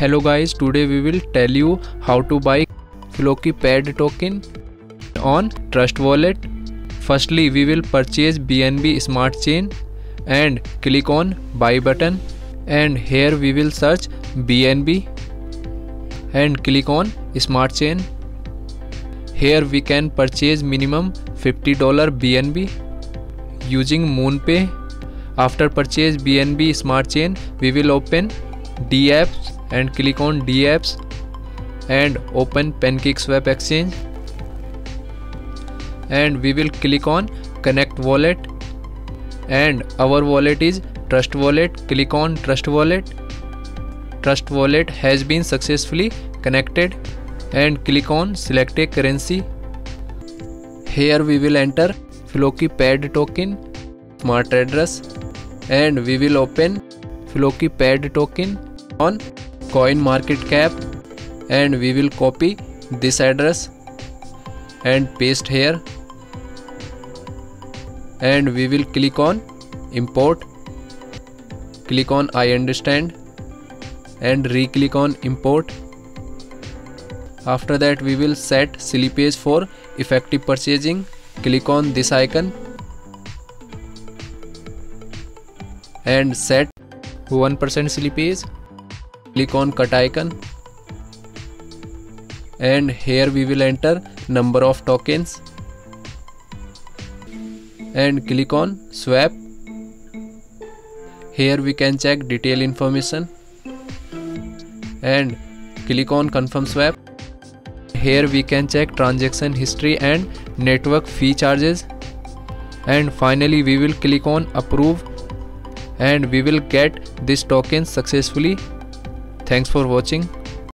Hello guys, today we will tell you how to buy FlokiPad token on Trust Wallet. Firstly, we will purchase BNB Smart Chain and click on Buy button. And here we will search BNB and click on Smart Chain. Here we can purchase minimum $50 BNB using MoonPay. After purchase BNB Smart Chain, we will open D-apps and click on D-apps and open PancakeSwap exchange, and we will click on connect wallet, and our wallet is Trust Wallet. Click on Trust Wallet. Trust Wallet has been successfully connected, and click on select a currency. Here we will enter FlokiPad token smart address, and we will open FlokiPad token on Coin Market Cap, and we will copy this address and paste here, and we will click on import, click on I understand and re-click on import. After that we will set slippage for effective purchasing. Click on this icon and set 1% slippage. Click on cut icon, and here we will enter number of tokens and click on swap. Here we can check detail information and click on confirm swap. Here we can check transaction history and network fee charges, and finally we will click on approve, and we will get this token successfully. Thanks for watching.